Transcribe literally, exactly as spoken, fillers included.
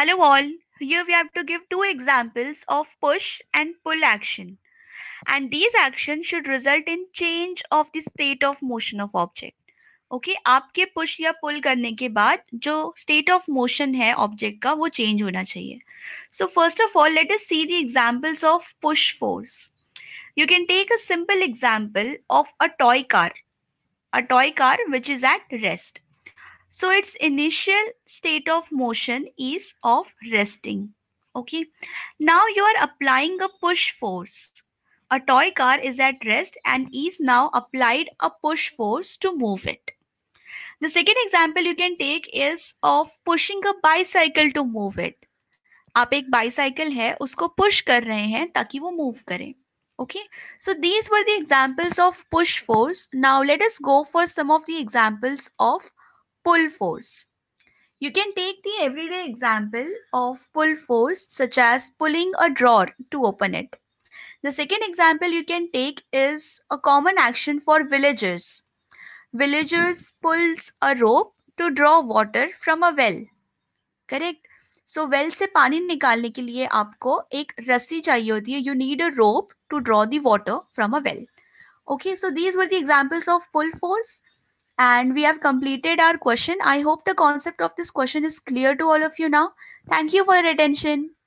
Hello all, here we have to give two examples of push and pull action. And these actions should result in change of the state of motion of object. Okay, आपके push या pull करने के बाद जो state of motion है object का वो change होना चाहिए. So first of all, let us see the examples of push force. You can take a simple example of a toy car. A toy car which is at rest. So its initial state of motion is of resting. Okay. Now you are applying a push force. A toy car is at rest and is now applied a push force to move it. The second example you can take is of pushing a bicycle to move it. आप एक bicycle है उसको push कर रहे हैं ताकि वो move करें. Okay, so these were the examples of push force. Now let us go for some of the examples of pull force. You can take the everyday example of pull force, such as pulling a drawer to open it. The second example you can take is a common action for villagers. Villagers pulls a rope to draw water from a well. Correct? So well से पानी निकालने के लिए आपको एक रस्सी चाहिए होती है. You need a rope to draw the water from a well. Okay, so these were the examples of pull force. And we have completed our question. I hope the concept of this question is clear to all of you now. Thank you for your attention.